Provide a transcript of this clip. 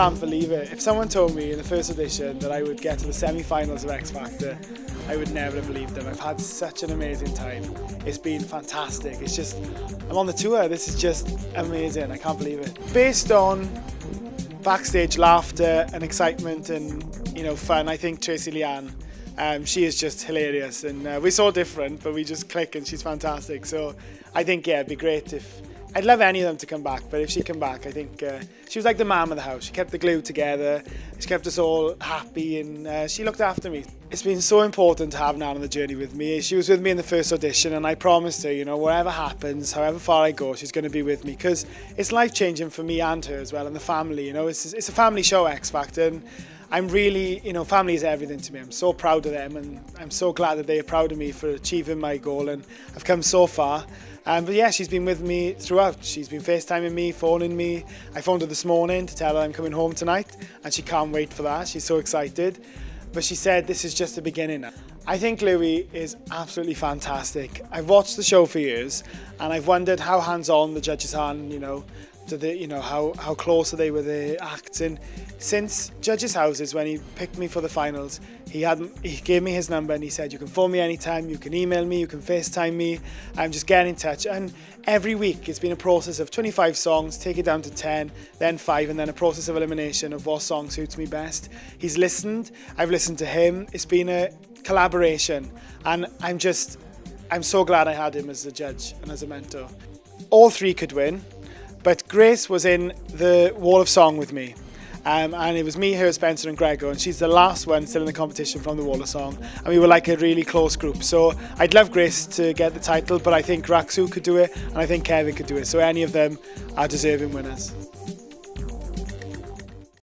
can't believe it. If someone told me in the first edition that I would get to the semi-finals of X Factor, I would never have believed them. I've had such an amazing time. It's been fantastic. It's just, I'm on the tour. This is just amazing. I can't believe it. Based on backstage laughter and excitement and, you know, fun, I think Tracy Leanne, she is just hilarious. And we're so different, but we just click and she's fantastic. So I think, yeah, it'd be great if, I'd love any of them to come back, but if she came back, I think she was like the mum of the house. She kept the glue together, she kept us all happy, and she looked after me. It's been so important to have Nan on the journey with me. She was with me in the first audition, and I promised her, you know, whatever happens, however far I go, she's going to be with me, because it's life-changing for me and her as well, and the family, you know. It's a family show, X Factor, and I'm really, you know, family is everything to me. I'm so proud of them, and I'm so glad that they are proud of me for achieving my goal, and I've come so far. But yeah, she's been with me throughout. She's been FaceTiming me, phoning me. I phoned her this morning to tell her I'm coming home tonight, and she can't wait for that. She's so excited. But she said this is just the beginning. I think Louis is absolutely fantastic. I've watched the show for years, and I've wondered how hands-on the judges are, you know, to the, you know, how close are they with the acts. And since Judges Houses, when he picked me for the finals, he gave me his number and he said, you can phone me anytime, you can email me, you can FaceTime me, just get in touch. And every week it's been a process of 25 songs, take it down to 10, then 5, and then a process of elimination of what song suits me best. He's listened, I've listened to him, it's been a collaboration, and I'm so glad I had him as a judge and as a mentor. All three could win. But Grace was in the Wall of Song with me, and it was me, her, Spencer and Gregor, and she's the last one still in the competition from the Wall of Song, and we were like a really close group. So I'd love Grace to get the title, but I think Raksu could do it, and I think Kevin could do it, so any of them are deserving winners.